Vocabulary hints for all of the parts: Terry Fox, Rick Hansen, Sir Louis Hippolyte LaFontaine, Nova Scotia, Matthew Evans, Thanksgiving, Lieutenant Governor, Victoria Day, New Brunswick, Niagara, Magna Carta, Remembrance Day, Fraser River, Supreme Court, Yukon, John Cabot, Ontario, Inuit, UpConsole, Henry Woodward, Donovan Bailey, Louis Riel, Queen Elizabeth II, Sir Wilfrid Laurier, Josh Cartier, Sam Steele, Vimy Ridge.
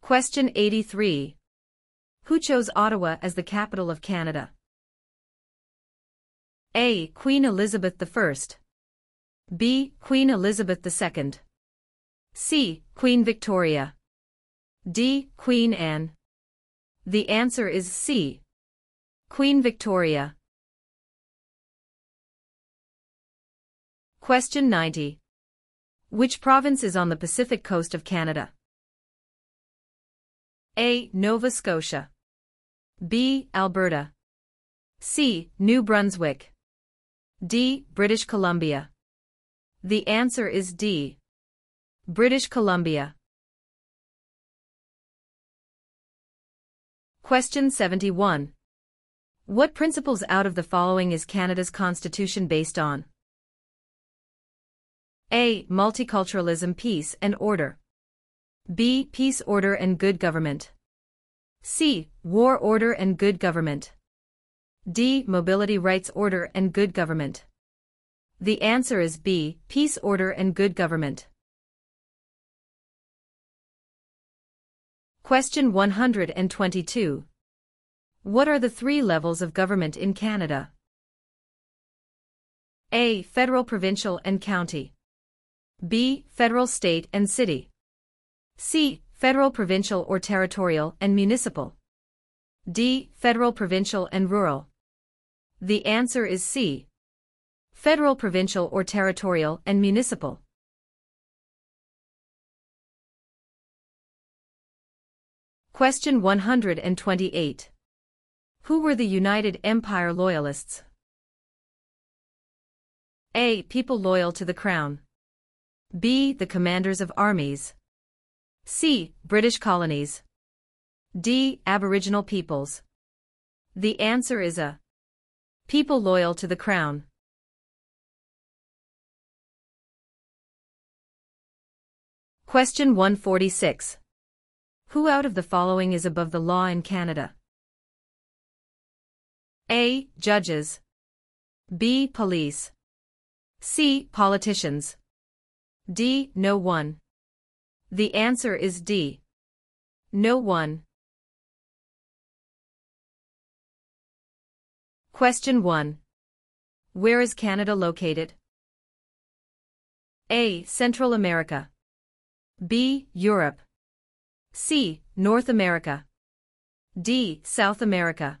Question 83. Who chose Ottawa as the capital of Canada? A. Queen Elizabeth I. B. Queen Elizabeth II. C. Queen Victoria. D. Queen Anne. The answer is C. Queen Victoria. Question 90. Which province is on the Pacific coast of Canada? A. Nova Scotia. B. Alberta. C. New Brunswick. D. British Columbia. The answer is D. British Columbia. Question 71. What principles out of the following is Canada's constitution based on? A. Multiculturalism, peace and order. B. Peace, order and good government. C. War, order and good government. D. Mobility, rights, order and good government. The answer is B. Peace, order and good government. Question 122. What are the three levels of government in Canada? A. Federal, provincial and county. B. Federal, state and city. C. Federal, provincial or territorial and municipal. D. Federal, provincial and rural. The answer is C. Federal, provincial or territorial and municipal. Question 128. Who were the United Empire Loyalists? A. People loyal to the Crown. B. The commanders of armies. C. British colonies. D. Aboriginal peoples. The answer is A. People loyal to the Crown. Question 146. Who out of the following is above the law in Canada? A. Judges. B. Police. C. Politicians. D. No one. The answer is D. No one. Question 1. Where is Canada located? A. Central America. B. Europe. C. North America. D. South America.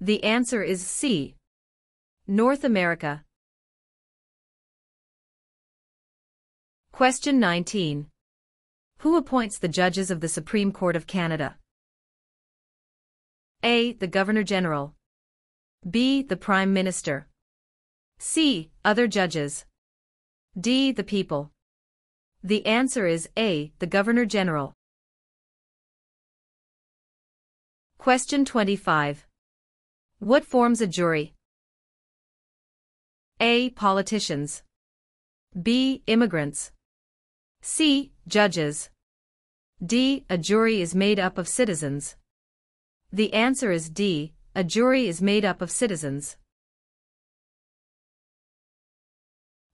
The answer is C. North America. Question 19. Who appoints the judges of the Supreme Court of Canada? A. The Governor General. B. The Prime Minister. C. Other judges. D. The people. The answer is A. The Governor General. Question 25. What forms a jury? A. Politicians. B. Immigrants. C. Judges. D. A jury is made up of citizens. The answer is D. A jury is made up of citizens.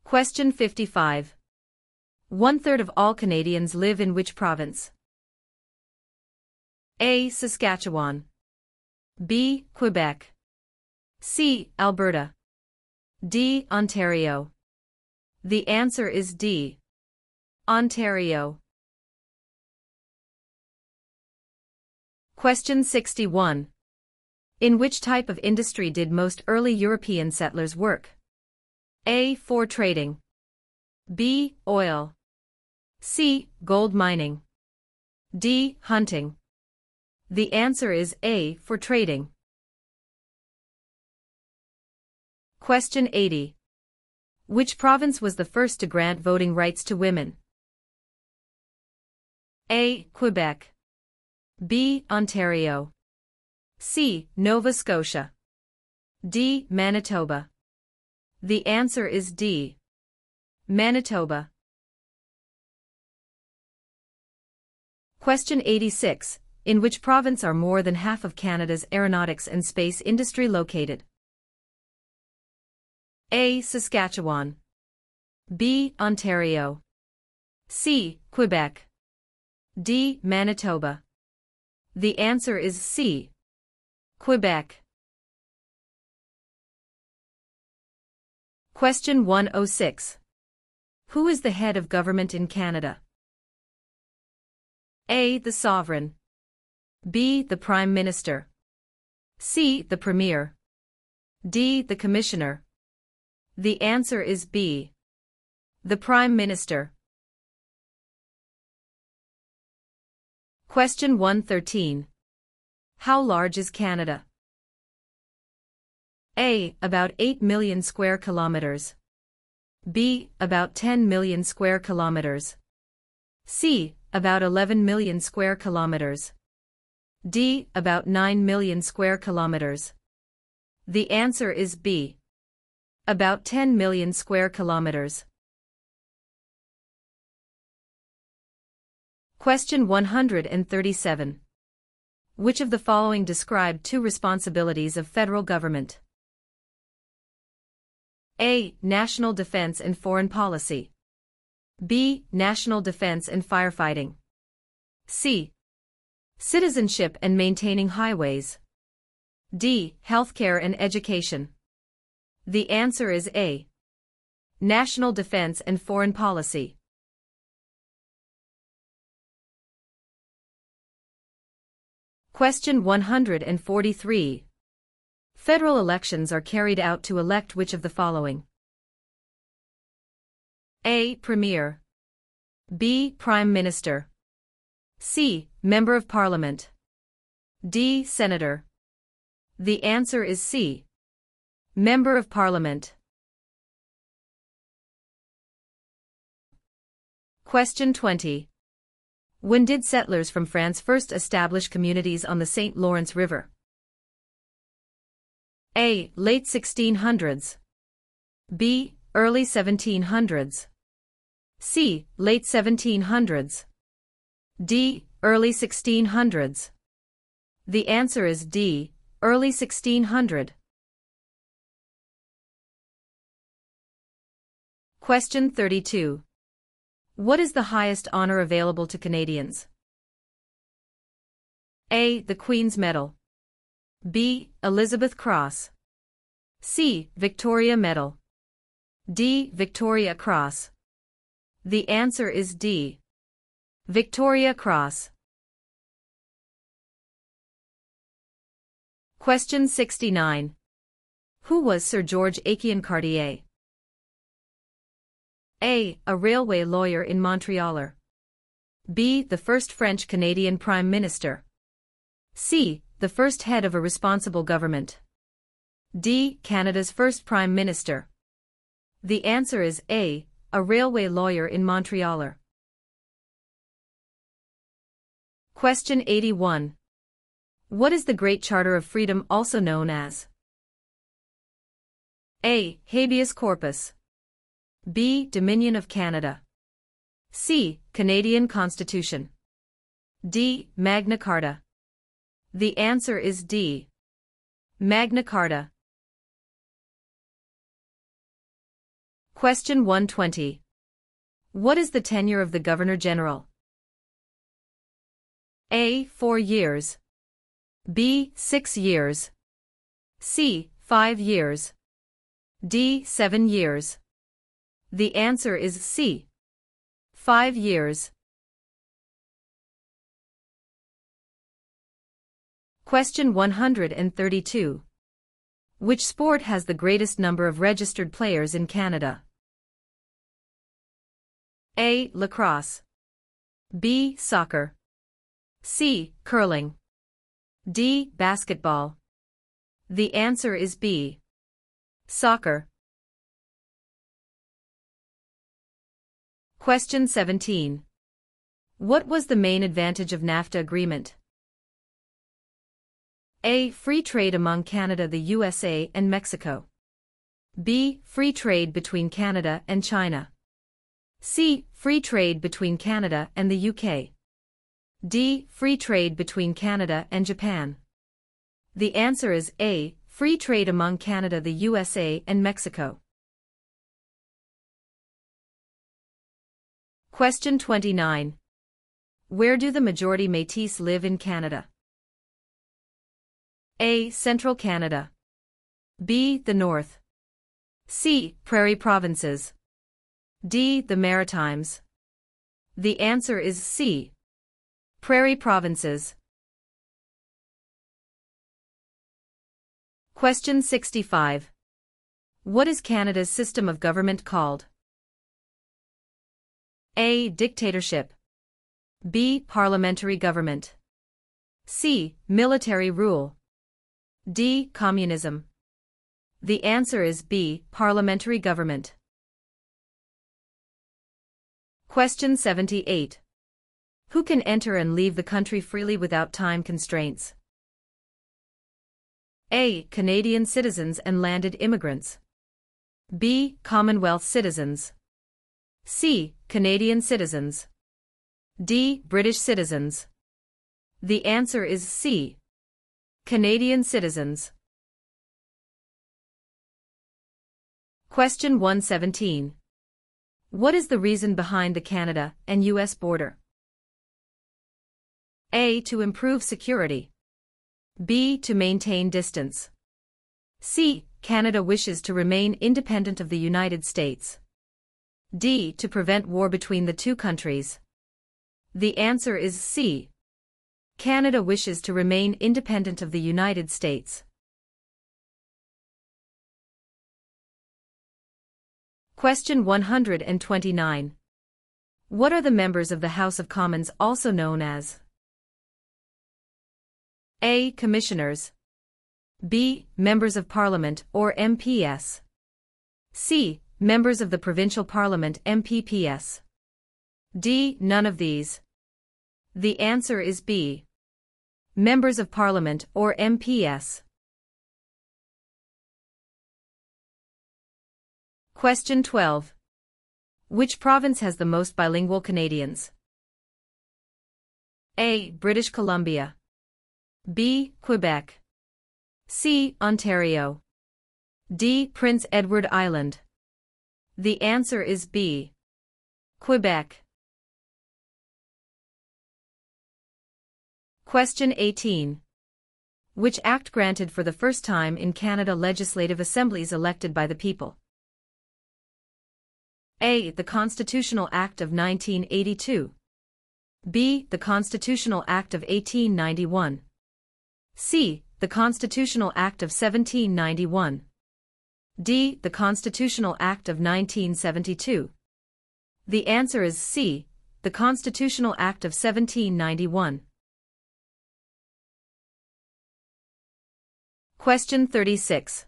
Question 55. 1/3 of all Canadians live in which province? A. Saskatchewan. B. Quebec. C. Alberta. D. Ontario. The answer is D. Ontario. Question 61. In which type of industry did most early European settlers work? A. Fur trading. B. Oil. C. Gold mining. D. Hunting. The answer is A. For trading. Question 80. Which province was the first to grant voting rights to women? A. Quebec. B. Ontario. C. Nova Scotia. D. Manitoba. The answer is D. Manitoba. Question 86. In which province are more than half of Canada's aeronautics and space industry located? A. Saskatchewan. B. Ontario. C. Quebec. D. Manitoba. The answer is C. Quebec. Question 106. Who is the head of government in Canada? A. The Sovereign. B. The Prime Minister. C. The Premier. D. The Commissioner. The answer is B. The Prime Minister. Question 113. How large is Canada? A. About 8 million square kilometers. B. About 10 million square kilometers. C. About 11 million square kilometers. D. About 9 million square kilometers. The answer is B. About 10 million square kilometers. Question 137. Which of the following describe two responsibilities of federal government? A. National defense and foreign policy. B. National defense and firefighting. C. Citizenship and maintaining highways. D. Healthcare and education. The answer is A. National defense and foreign policy. Question 143. Federal elections are carried out to elect which of the following? A. Premier. B. Prime Minister. C. Member of Parliament. D. Senator. The answer is C. Member of Parliament. Question 20. When did settlers from France first establish communities on the St. Lawrence River? A. Late 1600s. B. Early 1700s. C. Late 1700s. D. Early 1600s. The answer is D. Early 1600. Question 32. What is the highest honor available to Canadians? A. The Queen's Medal. B. Elizabeth Cross. C. Victoria Medal. D. Victoria Cross. The answer is D. Victoria Cross. Question 69. Who was Sir George-Étienne Cartier? A. A railway lawyer in Montrealer. B. The first French-Canadian Prime Minister. C. The first head of a responsible government. D. Canada's first Prime Minister. The answer is A. A railway lawyer in Montrealer. Question 81. What is the Great Charter of Freedom also known as? A. Habeas Corpus. B. Dominion of Canada. C. Canadian Constitution. D. Magna Carta. The answer is D. Magna Carta. Question 120. What is the tenure of the Governor General? A. 4 years. B. 6 years. C. 5 years. D. 7 years. The answer is C. 5 years. Question 132. Which sport has the greatest number of registered players in Canada? A. Lacrosse. B. Soccer. C. Curling. D. Basketball. The answer is B. Soccer. Question 17. What was the main advantage of NAFTA agreement? A. Free trade among Canada, the USA, and Mexico. B. Free trade between Canada and China. C. Free trade between Canada and the UK. D. Free trade between Canada and Japan. The answer is A. Free trade among Canada, the USA, and Mexico. Question 29. Where do the majority Métis live in Canada? A. Central Canada. B. The North. C. Prairie provinces. D. The Maritimes. The answer is C. Prairie provinces. Question 65. What is Canada's system of government called? A. Dictatorship. B. Parliamentary government. C. Military rule. D. Communism. The answer is B. Parliamentary government. Question 78. Who can enter and leave the country freely without time constraints? A. Canadian citizens and landed immigrants. B. Commonwealth citizens. C. Canadian citizens. D. British citizens. The answer is C. Canadian citizens. Question 117. What is the reason behind the Canada and U.S. border? A. To improve security. B. To maintain distance. C. Canada wishes to remain independent of the United States. D. To prevent war between the two countries. The answer is C. Canada wishes to remain independent of the United States. Question 129. What are the members of the House of Commons also known as? A. Commissioners. B. Members of Parliament or MPs. C. Members of the Provincial Parliament MPPs. D. None of these. The answer is B. Members of Parliament or MPs. Question 12. Which province has the most bilingual Canadians? A. British Columbia. B. Quebec. C. Ontario. D. Prince Edward Island. The answer is B. Quebec. Question 18. Which act granted for the first time in Canada legislative assemblies elected by the people? A. The Constitutional Act of 1982. B. The Constitutional Act of 1891. C. The Constitutional Act of 1791. D. The Constitutional Act of 1972. The answer is C. The Constitutional Act of 1791. Question 36.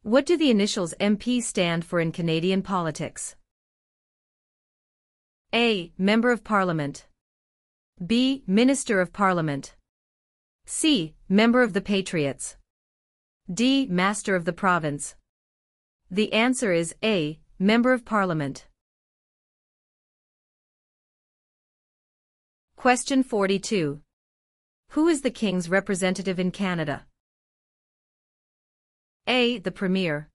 What do the initials MP stand for in Canadian politics? A. Member of Parliament. B. Minister of Parliament. C. Member of the Patriots. D. Master of the Province. The answer is A. Member of Parliament. Question 42. Who is the King's representative in Canada? A. The Premier.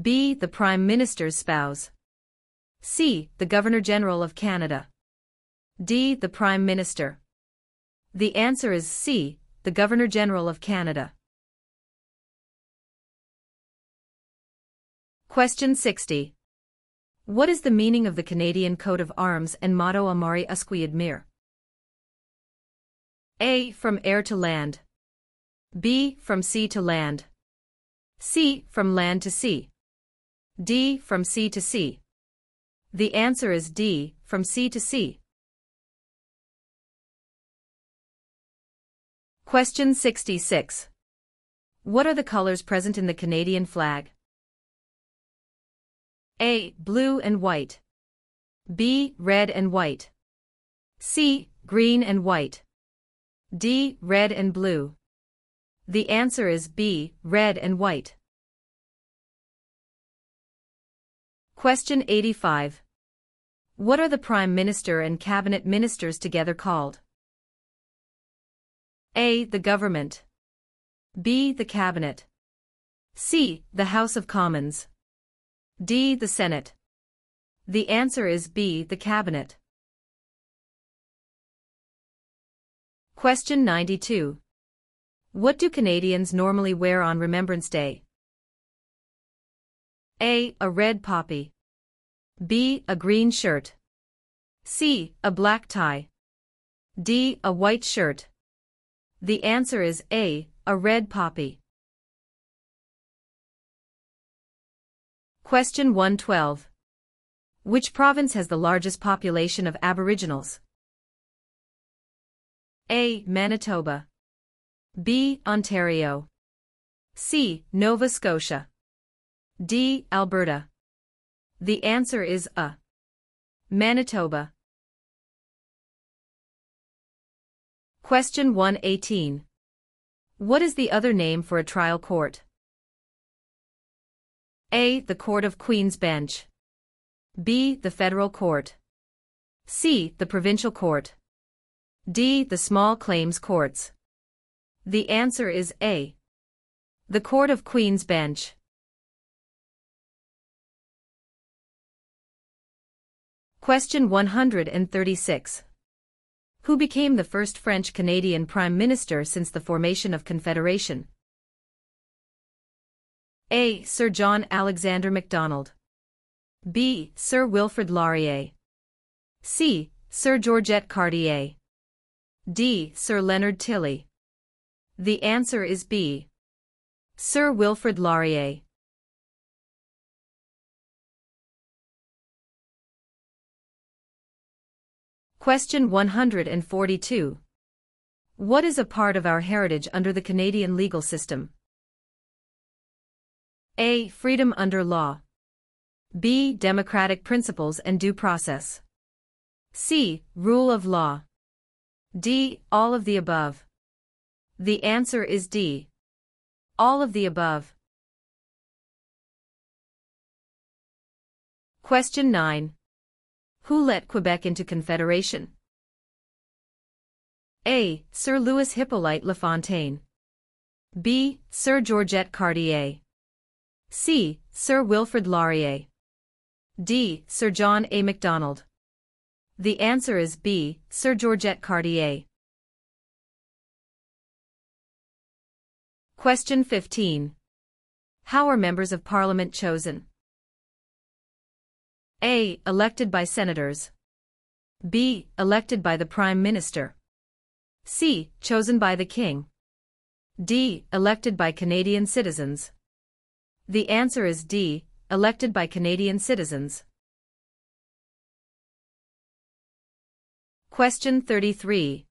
B. The Prime Minister's spouse. C. The Governor General of Canada. D. The Prime Minister. The answer is C. The Governor General of Canada. Question 60. What is the meaning of the Canadian coat of arms and motto Amari Usquid Mir? A. From air to land. B. From sea to land. C. From land to sea. D. From sea to sea. The answer is D. From sea to sea. Question 66. What are the colors present in the Canadian flag? A. Blue and white. B. Red and white. C. Green and white. D. Red and blue. The answer is B. Red and white. Question 85. What are the Prime Minister and Cabinet Ministers together called? A. The Government. B. The Cabinet. C. The House of Commons. D. The Senate. The answer is B. The Cabinet. Question 92. What do Canadians normally wear on Remembrance Day? A. A red poppy. B. A green shirt. C. A black tie. D. A white shirt. The answer is A. A red poppy. Question 112. Which province has the largest population of Aboriginals? A. Manitoba. B. Ontario. C. Nova Scotia. D. Alberta. The answer is A. Manitoba. Question 118. What is the other name for a trial court? A. The Court of Queen's Bench. B. The Federal Court. C. The Provincial Court. D. The Small Claims Courts. The answer is A. The Court of Queen's Bench. Question 136. Who became the first French-Canadian Prime Minister since the formation of Confederation? A. Sir John Alexander Macdonald. B. Sir Wilfrid Laurier. C. Sir George-Étienne Cartier. D. Sir Leonard Tilley. The answer is B. Sir Wilfrid Laurier. Question 142. What is a part of our heritage under the Canadian legal system? A. Freedom under law. B. Democratic principles and due process. C. Rule of law. D. All of the above. The answer is D. All of the above. Question 9. Who let Quebec into Confederation? A. Sir Louis Hippolyte LaFontaine. B. Sir George-Étienne Cartier. C. Sir Wilfrid Laurier. D. Sir John A. Macdonald. The answer is B. Sir George-Étienne Cartier. Question 15. How are members of Parliament chosen? A. Elected by senators. B. Elected by the Prime Minister. C. Chosen by the King. D. Elected by Canadian citizens. The answer is D. Elected by Canadian citizens. Question 33.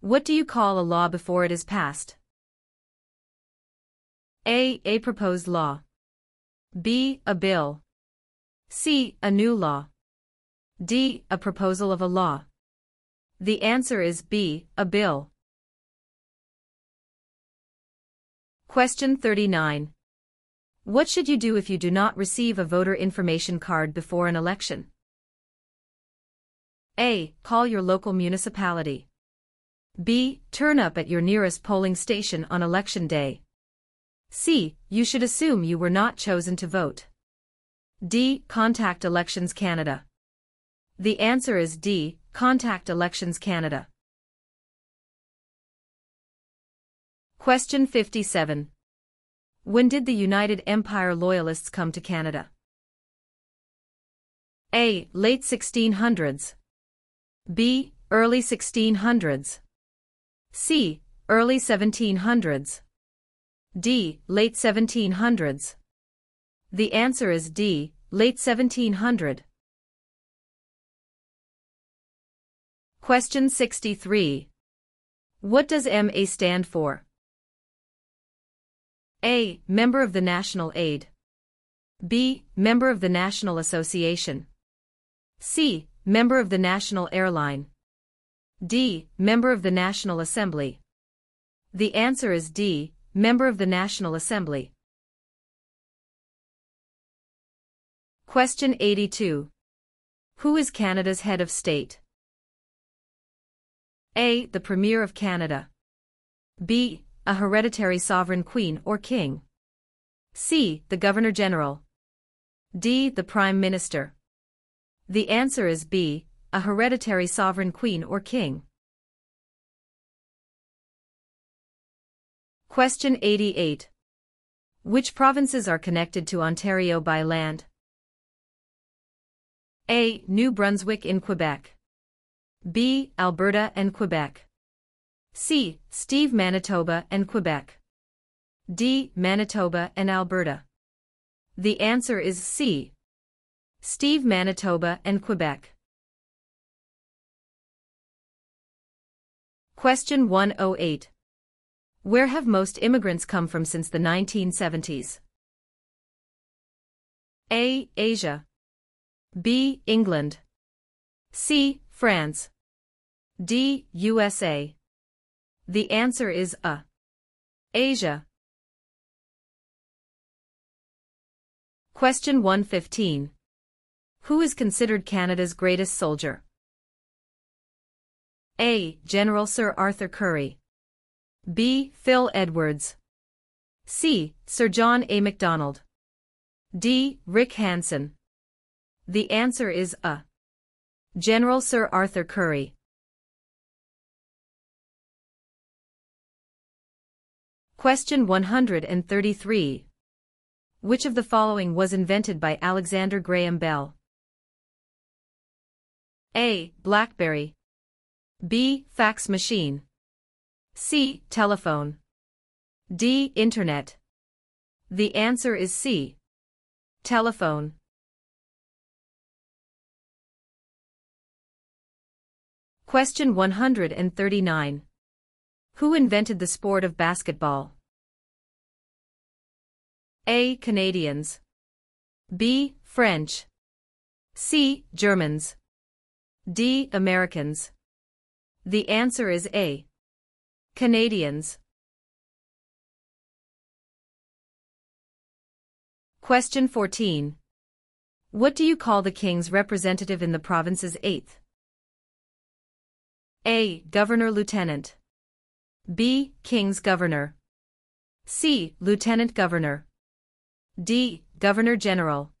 What do you call a law before it is passed? A. A proposed law. B. A bill. C. A new law. D. A proposal of a law. The answer is B. A bill. Question 39. What should you do if you do not receive a voter information card before an election? A. Call your local municipality. B. Turn up at your nearest polling station on election day. C. You should assume you were not chosen to vote. D. Contact Elections Canada. The answer is D. Contact Elections Canada. Question 57. When did the United Empire Loyalists come to Canada? A. Late 1600s. B. Early 1600s. C. Early 1700s. D. Late 1700s. The answer is D. Late 1700. Question 63. What does MA stand for? A. Member of the National Aid. B. Member of the National Association. C. Member of the National Airline. D. Member of the National Assembly. The answer is D. Member of the National Assembly. Question 82. Who is Canada's head of state? A. The Premier of Canada. B. A hereditary sovereign queen or king. C. The Governor General. D. The Prime Minister. The answer is B. A hereditary sovereign queen or king. Question 88. Which provinces are connected to Ontario by land? A. New Brunswick in Quebec. B. Alberta and Quebec. C. Steve Manitoba and Quebec. D. Manitoba and Alberta. The answer is C. Steve Manitoba and Quebec. Question 108. Where have most immigrants come from since the 1970s? A. Asia. B. England. C. France. D. USA. The answer is A. Asia. Question 115. Who is considered Canada's greatest soldier? A. General Sir Arthur Currie. B. Phil Edwards. C. Sir John A. Macdonald. D. Rick Hansen. The answer is A. General Sir Arthur Currie. Question 133. Which of the following was invented by Alexander Graham Bell? A. BlackBerry. B. Fax machine. C. Telephone. D. Internet. The answer is C. Telephone. Question 139. Who invented the sport of basketball? A. Canadians. B. French. C. Germans. D. Americans. The answer is A. Canadians. Question 14. What do you call the king's representative in the province's eighth? A. Governor Lieutenant. B. King's Governor. C. Lieutenant Governor. D. Governor General.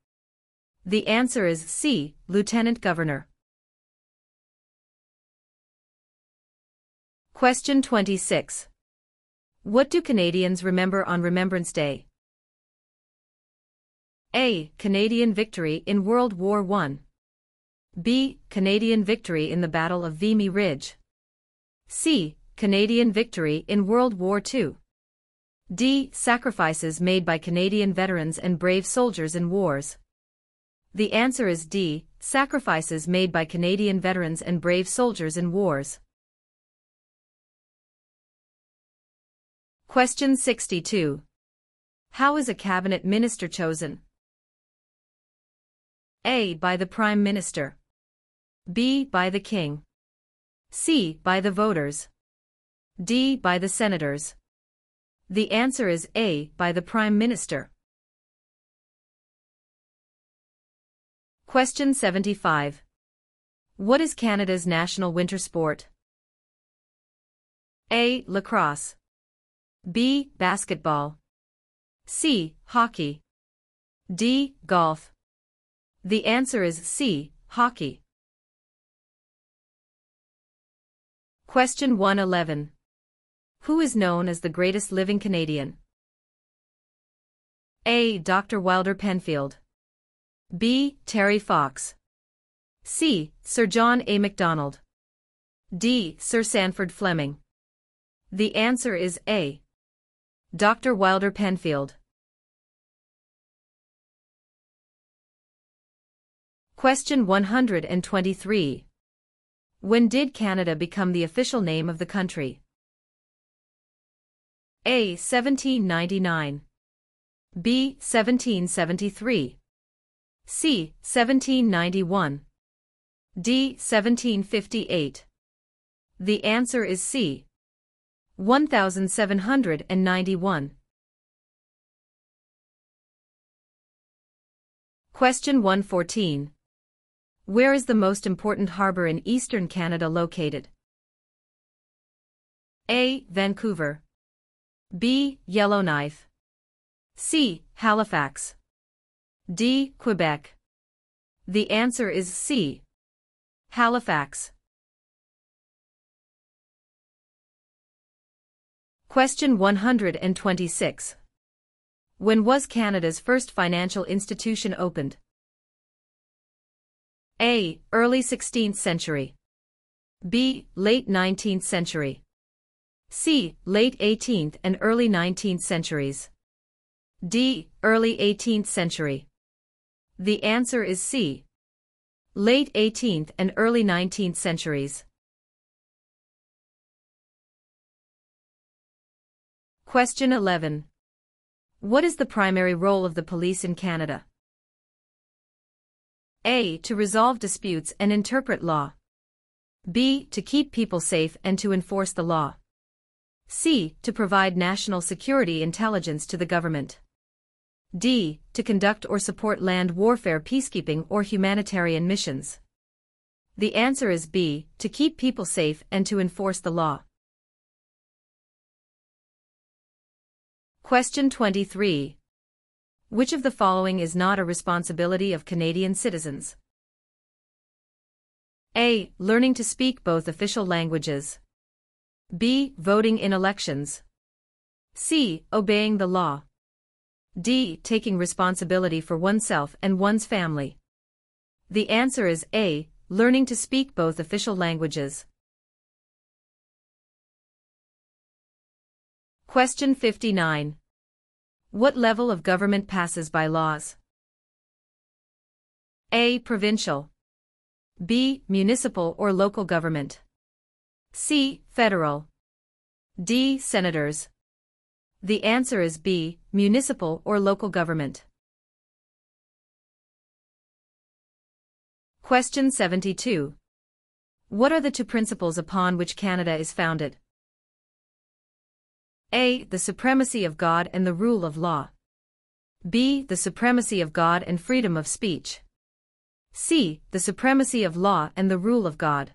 The answer is C. Lieutenant Governor. Question 26. What do Canadians remember on Remembrance Day? A. Canadian victory in World War I. B. Canadian victory in the Battle of Vimy Ridge. C. Canadian victory in World War II. D. Sacrifices made by Canadian veterans and brave soldiers in wars. The answer is D. Sacrifices made by Canadian veterans and brave soldiers in wars. Question 62. How is a cabinet minister chosen? A. By the Prime Minister. B. By the King. C. By the voters. D. By the senators. The answer is A. By the Prime Minister. Question 75. What is Canada's national winter sport? A. Lacrosse. B. Basketball. C. Hockey. D. Golf. The answer is C. Hockey. Question 111. Who is known as the greatest living Canadian? A. Dr. Wilder Penfield. B. Terry Fox. C. Sir John A. Macdonald. D. Sir Sanford Fleming. The answer is A. Dr. Wilder Penfield. Question 123. When did Canada become the official name of the country? A. 1799. B. 1773. C. 1791. D. 1758. The answer is C. 1791. Question 114. Where is the most important harbour in eastern Canada located? A. Vancouver. B. Yellowknife. C. Halifax. D. Quebec. The answer is C. Halifax. Question 126. When was Canada's first financial institution opened? A. Early 16th century. B. Late 19th century. C. Late 18th and early 19th centuries. D. Early 18th century. The answer is C. Late 18th and early 19th centuries. Question 11. What is the primary role of the police in Canada? A. To resolve disputes and interpret law. B. To keep people safe and to enforce the law. C. To provide national security intelligence to the government. D. To conduct or support land warfare, peacekeeping, or humanitarian missions. The answer is B. To keep people safe and to enforce the law. Question 23. Which of the following is not a responsibility of Canadian citizens? A. Learning to speak both official languages. B. Voting in elections. C. Obeying the law. D. Taking responsibility for oneself and one's family. The answer is A. Learning to speak both official languages. Question 59. What level of government passes bylaws? A. Provincial. B. Municipal or local government. C. Federal. D. Senators. The answer is B. Municipal or local government. Question 72. What are the two principles upon which Canada is founded? A. The supremacy of God and the rule of law. B. The supremacy of God and freedom of speech. C. The supremacy of law and the rule of God.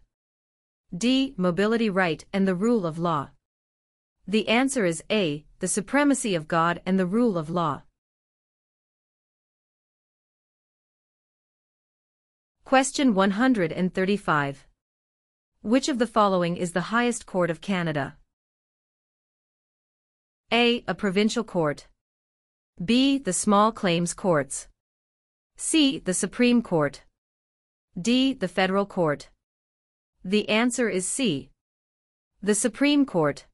D. Mobility right and the rule of law. The answer is A. The supremacy of God and the rule of law. Question 135. Which of the following is the highest court of Canada? A. A provincial court. B. The small claims courts. C. The Supreme Court. D. The federal court. The answer is C. The Supreme Court.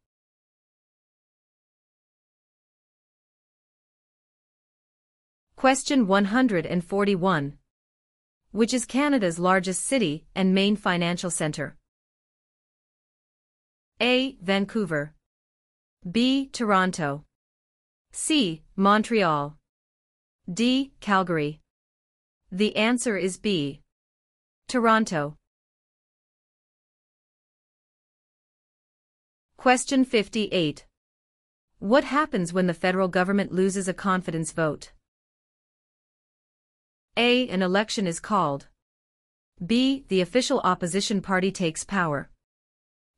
Question 141. Which is Canada's largest city and main financial centre? A. Vancouver. B. Toronto. C. Montreal. D. Calgary. The answer is B. Toronto. Question 58. What happens when the federal government loses a confidence vote? A. An election is called. B. The official opposition party takes power.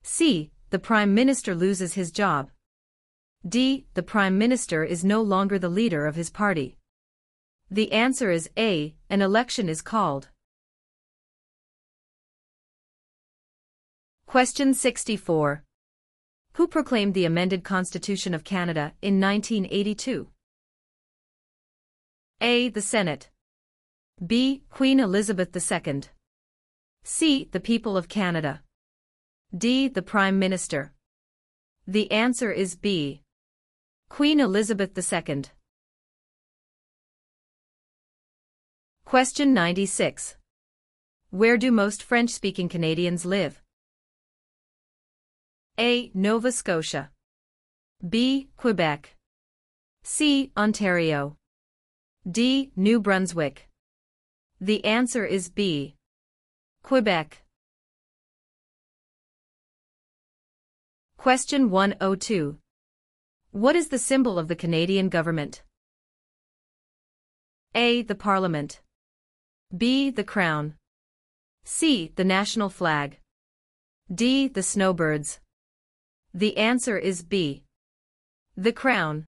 C. The Prime Minister loses his job. D. The Prime Minister is no longer the leader of his party. The answer is A. An election is called. Question 64. Who proclaimed the amended Constitution of Canada in 1982? A. The Senate. B. Queen Elizabeth II. C. The people of Canada. D. The Prime Minister. The answer is B. Queen Elizabeth II. Question 96. Where do most French-speaking Canadians live? A. Nova Scotia. B. Quebec. C. Ontario. D. New Brunswick. The answer is B. Quebec. Question 102. What is the symbol of the Canadian government? A. The Parliament. B. The Crown. C. The National Flag. D. The Snowbirds. The answer is B. The Crown.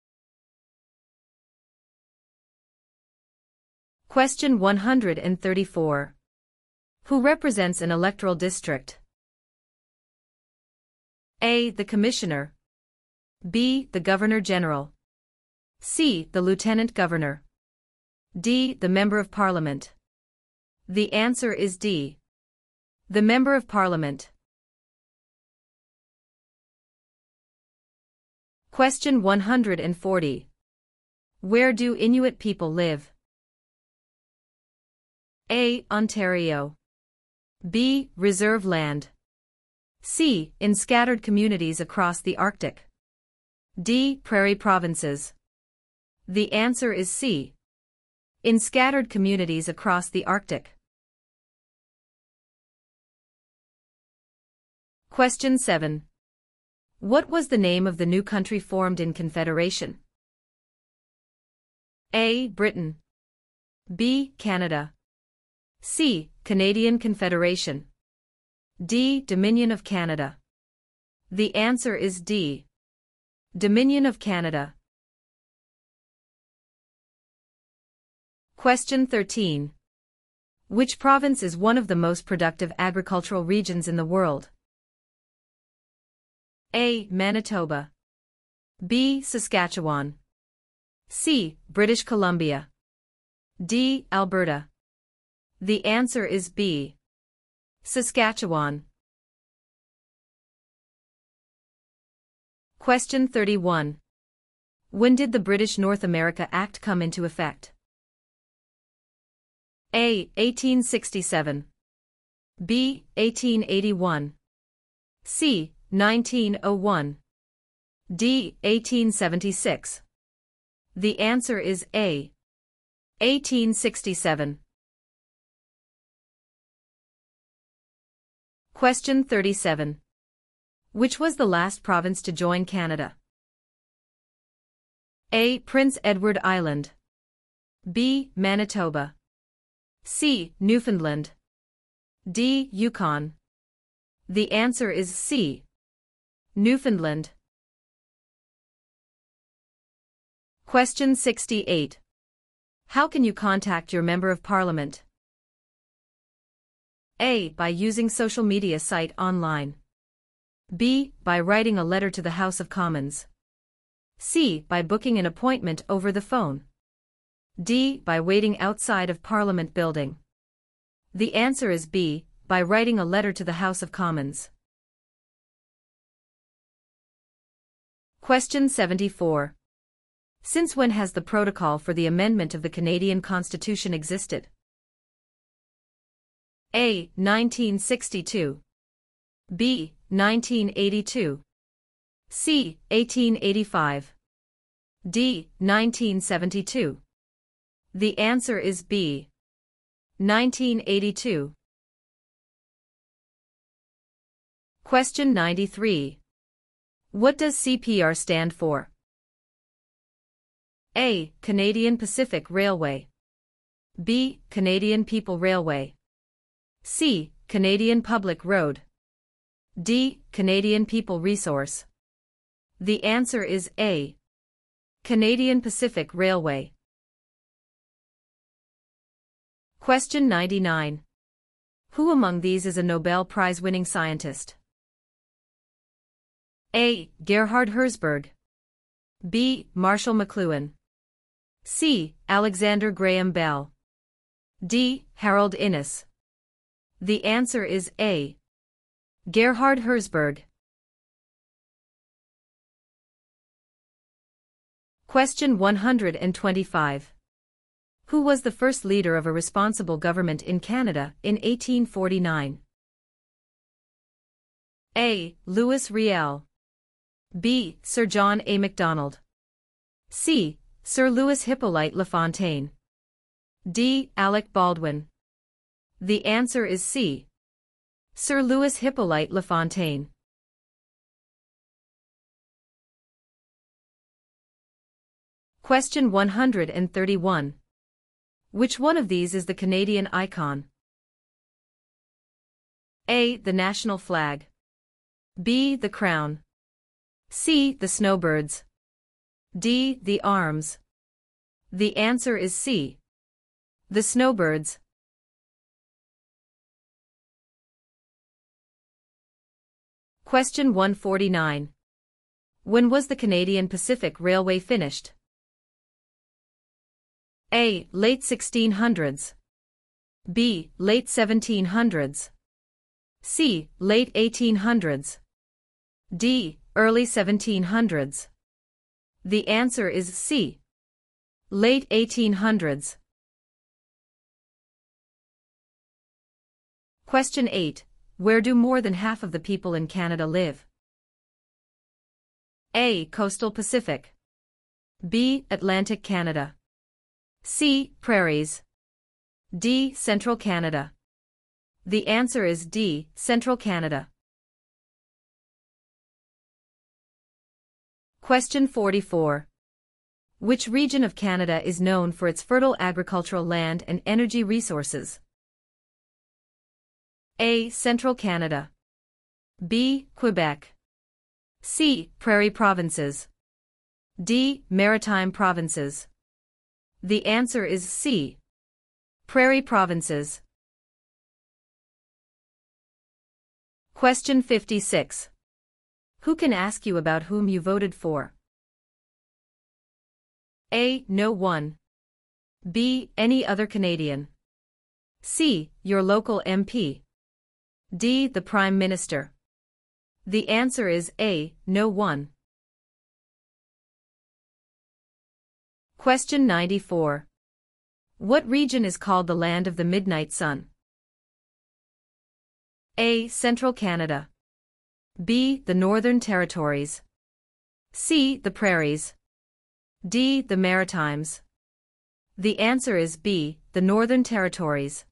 Question 134. Who represents an electoral district? A. The Commissioner. B. The Governor General. C. The Lieutenant Governor. D. The Member of Parliament. The answer is D. The Member of Parliament. Question 140. Where do Inuit people live? A. Ontario. B. Reserve land. C. In scattered communities across the Arctic. D. Prairie provinces. The answer is C. In scattered communities across the Arctic. Question 7. What was the name of the new country formed in Confederation? A. Britain. B. Canada. C. Canadian Confederation. D. Dominion of Canada. The answer is D. Dominion of Canada. Question 13. Which province is one of the most productive agricultural regions in the world? A. Manitoba. B. Saskatchewan. C. British Columbia. D. Alberta. The answer is B. Saskatchewan. Question 31. When did the British North America Act come into effect? A. 1867. B. 1881. C. 1901. D. 1876. The answer is A. 1867. Question 37. Which was the last province to join Canada? A. Prince Edward Island. B. Manitoba. C. Newfoundland. D. Yukon. The answer is C. Newfoundland. Question 68. How can you contact your Member of Parliament? A. By using social media site online. B. By writing a letter to the House of Commons. C. By booking an appointment over the phone. D. By waiting outside of Parliament building. The answer is B. By writing a letter to the House of Commons. Question 74. Since when has the Protocol for the Amendment of the Canadian Constitution existed? A. 1962. B. 1982. C. 1885. D. 1972. The answer is B. 1982. Question 93. What does CPR stand for? A. Canadian Pacific Railway. B. Canadian People Railway. C. Canadian Public Road. D. Canadian People Resource. The answer is A. Canadian Pacific Railway. Question 99. Who among these is a Nobel Prize-winning scientist? A. Gerhard Herzberg. B. Marshall McLuhan. C. Alexander Graham Bell. D. Harold Innis. The answer is A. Gerhard Herzberg. Question 125. Who was the first leader of a responsible government in Canada in 1849? A. Louis Riel. B. Sir John A. Macdonald. C. Sir Louis Hippolyte LaFontaine. D. Alec Baldwin. The answer is C. Sir Louis Hippolyte LaFontaine. Question 131. Which one of these is the Canadian icon? A. The national flag. B. The crown. C. The snowbirds. D. The arms. The answer is C. The snowbirds. Question 149. When was the Canadian Pacific Railway finished? A. Late 1600s. B. Late 1700s. C. Late 1800s. D. Early 1700s. The answer is C. Late 1800s. Question 8. Where do more than half of the people in Canada live? A. Coastal Pacific. B. Atlantic Canada. C. Prairies. D. Central Canada. The answer is D. Central Canada. Question 44. Which region of Canada is known for its fertile agricultural land and energy resources? A. Central Canada. B. Quebec. C. Prairie provinces. D. Maritime provinces. The answer is C. Prairie provinces. Question 56. Who can ask you about whom you voted for? A. No one. B. Any other Canadian. C. Your local MP. D. The Prime Minister. The answer is A. No one. Question 94. What region is called the Land of the Midnight Sun? A. Central Canada. B. The Northern Territories. C. The Prairies. D. The Maritimes. The answer is B. The Northern Territories.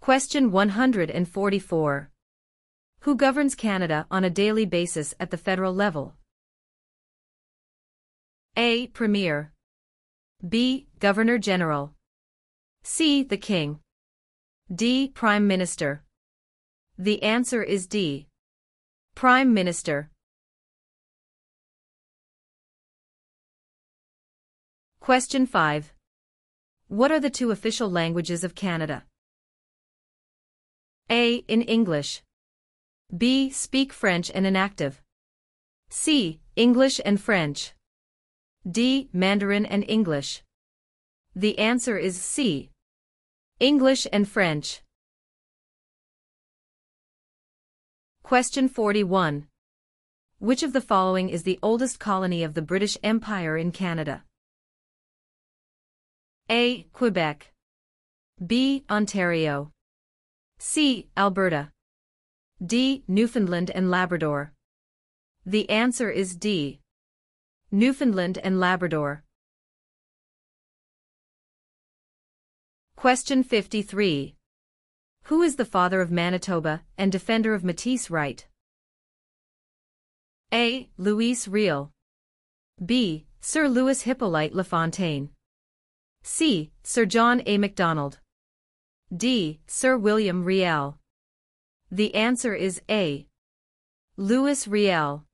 Question 144. Who governs Canada on a daily basis at the federal level? A. Premier. B. Governor General. C. The King. D. Prime Minister. The answer is D. Prime Minister. Question 5. What are the two official languages of Canada? A. In English. B. Speak French and inactive. C. English and French. D. Mandarin and English. The answer is C. English and French. Question 41. Which of the following is the oldest colony of the British Empire in Canada? A. Quebec. B. Ontario. C. Alberta. D. Newfoundland and Labrador. The answer is D. Newfoundland and Labrador. Question 53. Who is the father of Manitoba and defender of Métis right? A. Louis Riel. B. Sir Louis Hippolyte LaFontaine. C. Sir John A. Macdonald. D. Sir William Riel. The answer is A. Louis Riel.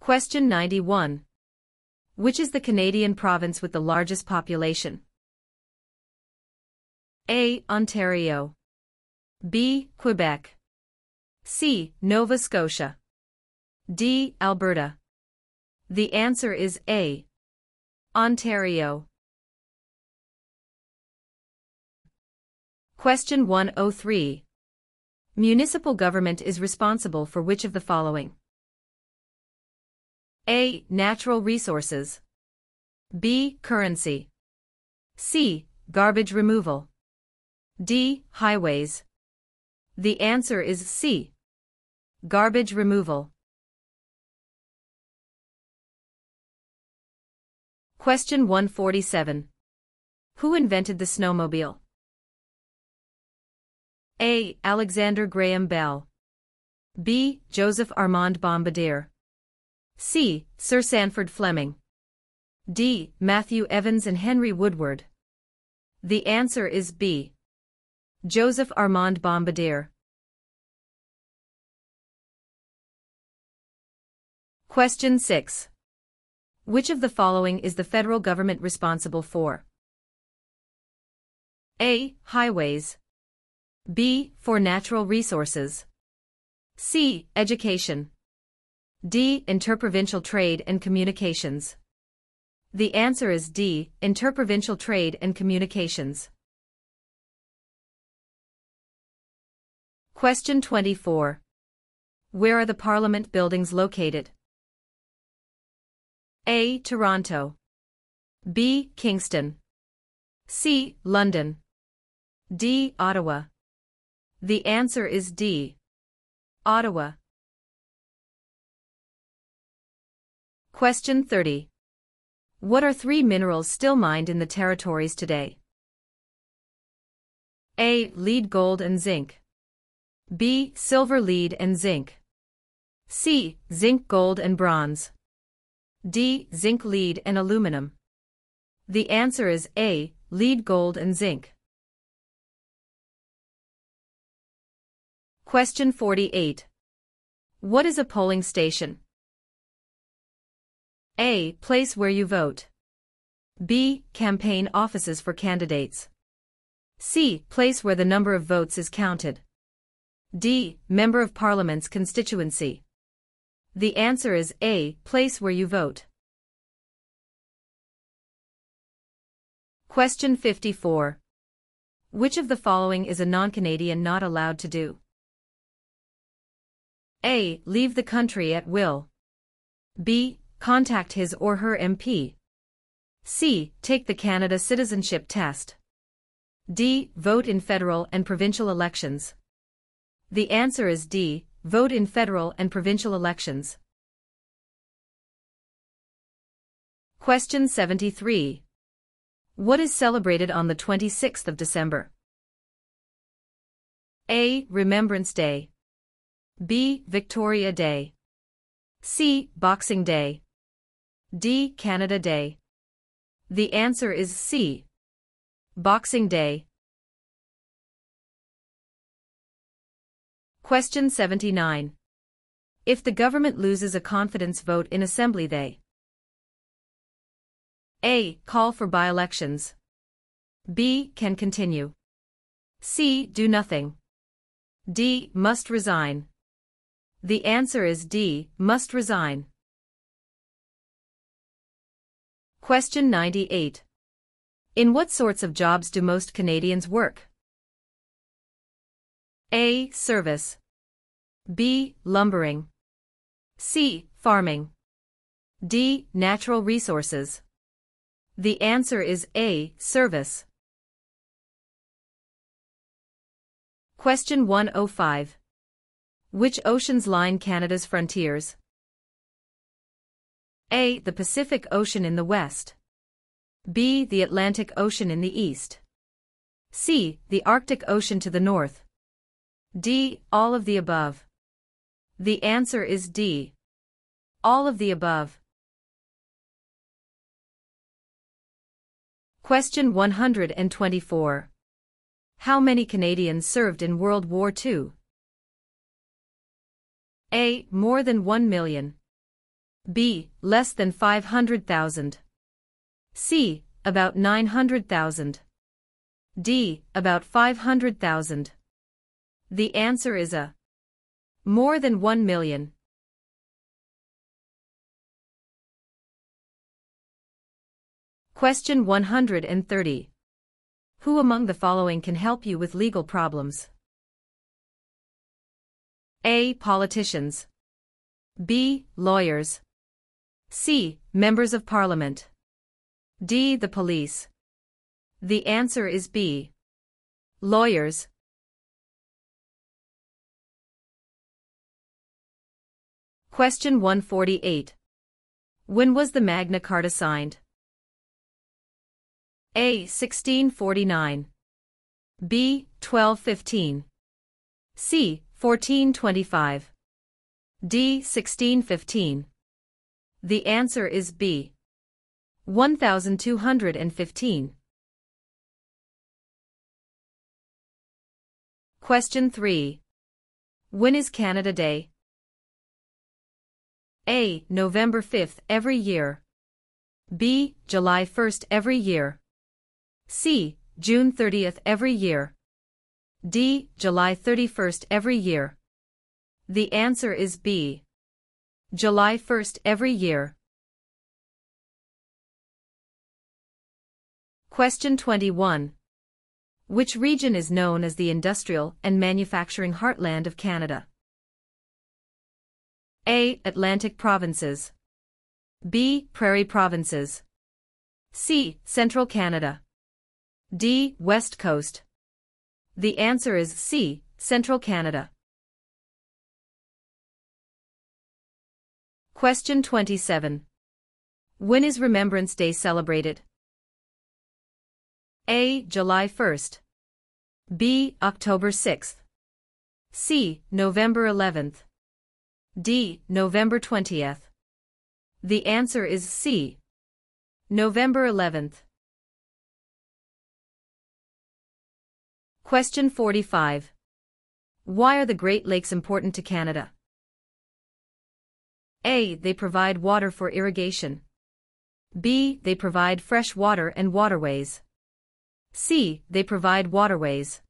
Question 91. Which is the Canadian province with the largest population? A. Ontario. B. Quebec. C. Nova Scotia. D. Alberta. The answer is A. Ontario. Question 103. Municipal government is responsible for which of the following? A. Natural resources. B. Currency. C. Garbage removal. D. Highways. The answer is C. Garbage removal. Question 147. Who invented the snowmobile? A. Alexander Graham Bell. B. Joseph Armand Bombardier. C. Sir Sanford Fleming. D. Matthew Evans and Henry Woodward. The answer is B. Joseph Armand Bombardier. Question 6. Which of the following is the federal government responsible for? A. Highways. B. For natural resources. C. Education. D. Interprovincial trade and communications. The answer is D. Interprovincial trade and communications. Question 24. Where are the Parliament buildings located? A. Toronto. B. Kingston. C. London. D. Ottawa. The answer is D. Ottawa. Question 30. What are three minerals still mined in the territories today? A. Lead, gold, and zinc. B. Silver, lead, and zinc. C. Zinc, gold, and bronze. D. Zinc, lead, and aluminum. The answer is A. Lead, gold, and zinc. Question 48. What is a polling station? A. Place where you vote. B. Campaign offices for candidates. C. Place where the number of votes is counted. D. Member of Parliament's constituency. The answer is A. Place where you vote. Question 54. Which of the following is a non-Canadian not allowed to do? A. Leave the country at will. B. Contact his or her MP. C. Take the Canada citizenship test. D. Vote in federal and provincial elections. The answer is D. Vote in federal and provincial elections. Question 73. What is celebrated on the 26th of December? A. Remembrance Day. B. Victoria Day. C. Boxing Day. D. Canada Day. The answer is C. Boxing Day. Question 79. If the government loses a confidence vote in Assembly, they A. Call for by-elections. B. Can continue. C. Do nothing. D. Must resign. The answer is D. Must resign. Question 98. In what sorts of jobs do most Canadians work? A. Service. B. Lumbering. C. Farming. D. Natural resources. The answer is A. Service. Question 105. Which oceans line Canada's frontiers? A. The Pacific Ocean in the west. B. The Atlantic Ocean in the east. C. The Arctic Ocean to the north. D. All of the above. The answer is D. All of the above. Question 124. How many Canadians served in World War II? A. More than 1 million. B. Less than 500,000. C. About 900,000. D. About 500,000. The answer is A. More than 1 million. Question 130. Who among the following can help you with legal problems? A. Politicians. B. Lawyers. C. Members of Parliament. D. The police. The answer is B. Lawyers. Question 148. When was the Magna Carta signed? A. 1649. B. 1215. C. 1425. D. 1615. The answer is B. 1215. Question 3. When is Canada Day? A. November 5th every year. B. July 1st every year. C. June 30th every year. D. July 31st every year? The answer is B. July 1st every year. Question 21. Which region is known as the industrial and manufacturing heartland of Canada? A. Atlantic provinces. B. Prairie provinces. C. Central Canada. D. West Coast. The answer is C. Central Canada. Question 27. When is Remembrance Day celebrated? A. July 1st. B. October 6th. C. November 11th. D. November 20th. The answer is C. November 11th. Question 45. Why are the Great Lakes important to Canada? A. They provide water for irrigation. B. They provide fresh water and waterways. C. They provide waterways.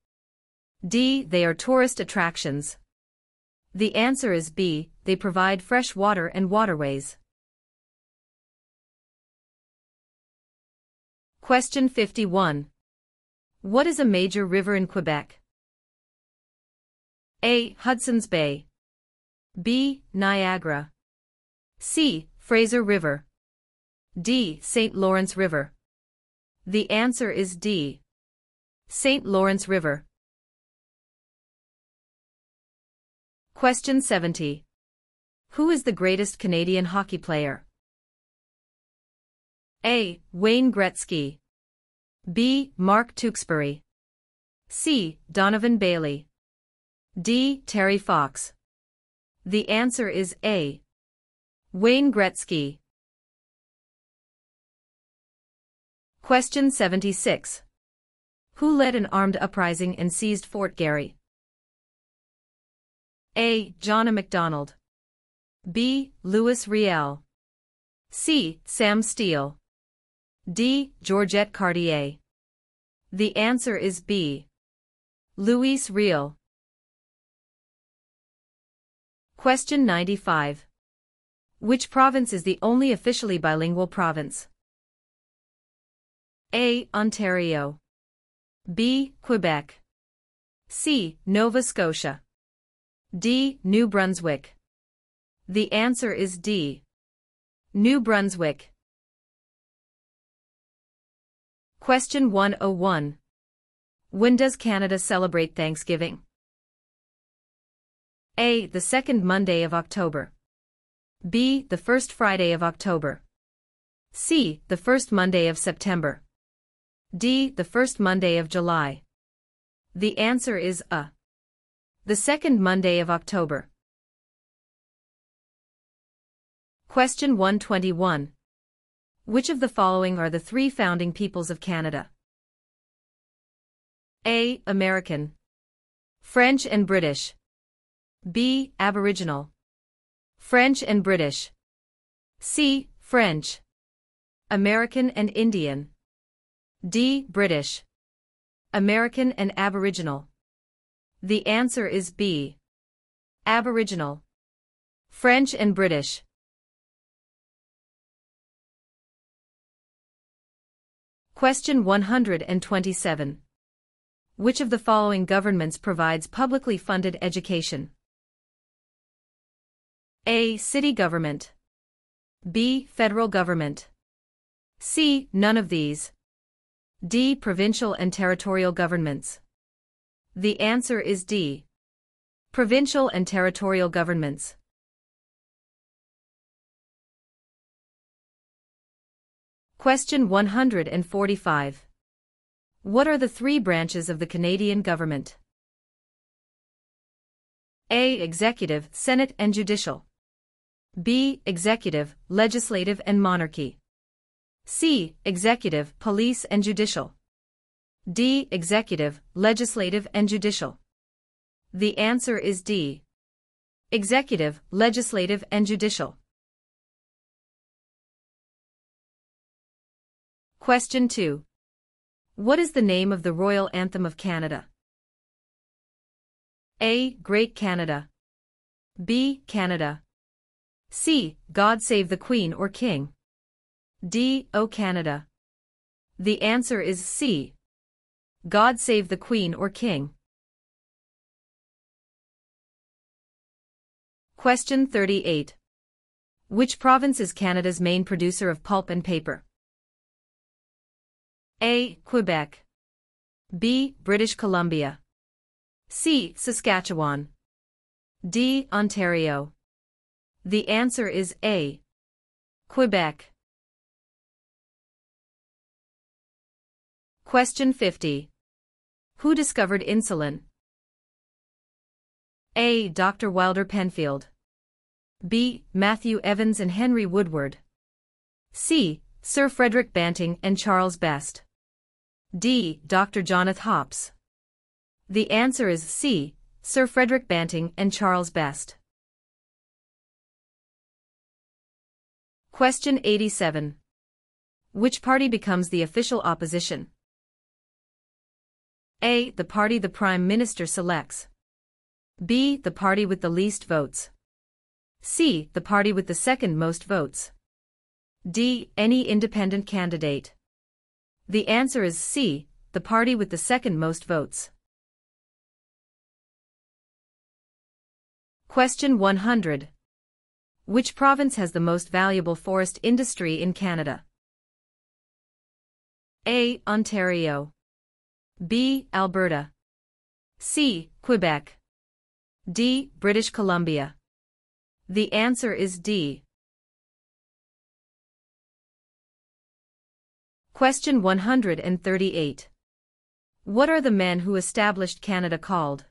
D. They are tourist attractions. The answer is B. They provide fresh water and waterways. Question 51. What is a major river in Quebec? A. Hudson's Bay. B. Niagara. C. Fraser River. D. St. Lawrence River. The answer is D. St. Lawrence River. Question 70. Who is the greatest Canadian hockey player? A. Wayne Gretzky. B. Mark Tewksbury. C. Donovan Bailey. D. Terry Fox. The answer is A. Wayne Gretzky. Question 76. Who led an armed uprising and seized Fort Garry? A. John A. Macdonald. B. Louis Riel. C. Sam Steele. D. George-Étienne Cartier. The answer is B. Louis Riel. Question 95. Which province is the only officially bilingual province? A. Ontario. B. Quebec. C. Nova Scotia. D. New Brunswick. The answer is D. New Brunswick. Question 101. When does Canada celebrate Thanksgiving? A. The second Monday of October. B. The first Friday of October. C. The first Monday of September. D. The first Monday of July. The answer is A. The second Monday of October. Question 121. Which of the following are the three founding peoples of Canada? A. American. French and British. B. Aboriginal. French and British. C. French. American and Indian. D. British. American and Aboriginal. The answer is B. Aboriginal. French and British. Question 127. Which of the following governments provides publicly funded education? A. City government. B. Federal government. C. None of these. D. Provincial and territorial governments. The answer is D. Provincial and territorial governments. Question 145. What are the three branches of the Canadian government? A. Executive, Senate and Judicial. B. Executive, Legislative and Monarchy. C. Executive, Police and Judicial. D. Executive, Legislative and Judicial. The answer is D. Executive, Legislative and Judicial. Question 2. What is the name of the Royal Anthem of Canada? A. Great Canada. B. Canada. C. God save the Queen or King. D. O Canada. The answer is C. God save the Queen or King. Question 38. Which province is Canada's main producer of pulp and paper? A. Quebec. B. British Columbia. C. Saskatchewan. D. Ontario. The answer is A. Quebec. Question 50. Who discovered insulin? A. Dr. Wilder Penfield. B. Matthew Evans and Henry Woodward. C. Sir Frederick Banting and Charles Best. D. Dr. Jonathan Hops. The answer is C. Sir Frederick Banting and Charles Best. Question 87. Which party becomes the official opposition? A. The party the Prime Minister selects. B. The party with the least votes. C. The party with the second most votes. D. Any independent candidate. The answer is C. The party with the second most votes. Question 100. Which province has the most valuable forest industry in Canada? A. Ontario. B. Alberta. C. Quebec. D. British Columbia. The answer is D. Question 138. What are the men who established Canada called?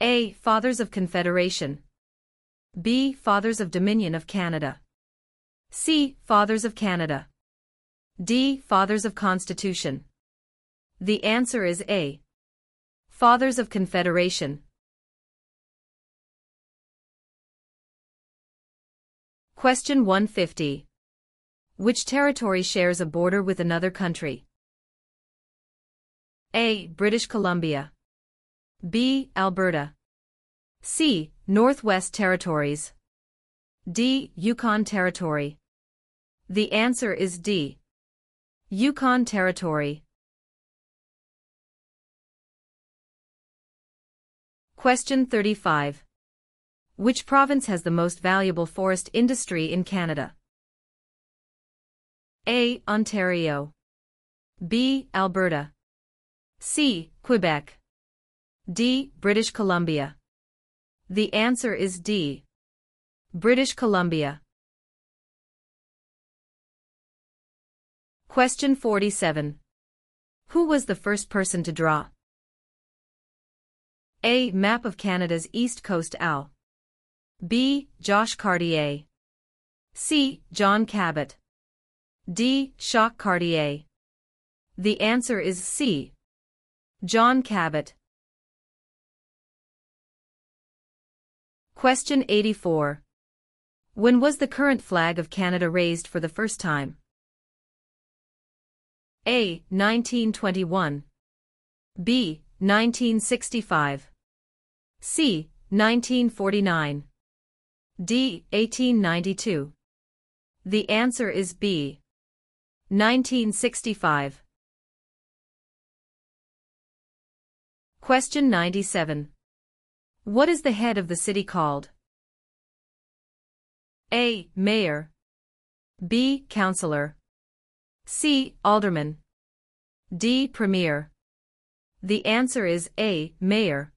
A. Fathers of Confederation. B. Fathers of Dominion of Canada. C. Fathers of Canada. D. Fathers of Constitution. The answer is A. Fathers of Confederation. Question 150. Which territory shares a border with another country? A. British Columbia. B. Alberta. C. Northwest Territories. D. Yukon Territory. The answer is D. Yukon Territory. Question 35. Which province has the most valuable forest industry in Canada? A. Ontario. B. Alberta. C. Quebec. D. British Columbia. The answer is D. British Columbia. Question 47. Who was the first person to draw? A. Map of Canada's East Coast Al. B. Josh Cartier. C. John Cabot. D. Jacques Cartier. The answer is C. John Cabot. Question 84. When was the current flag of Canada raised for the first time? A. 1921. B. 1965. C. 1949. D. 1892. The answer is B. 1965. Question 97. What is the head of the city called? A. Mayor. B. Councillor. C. Alderman. D. Premier. The answer is A. Mayor.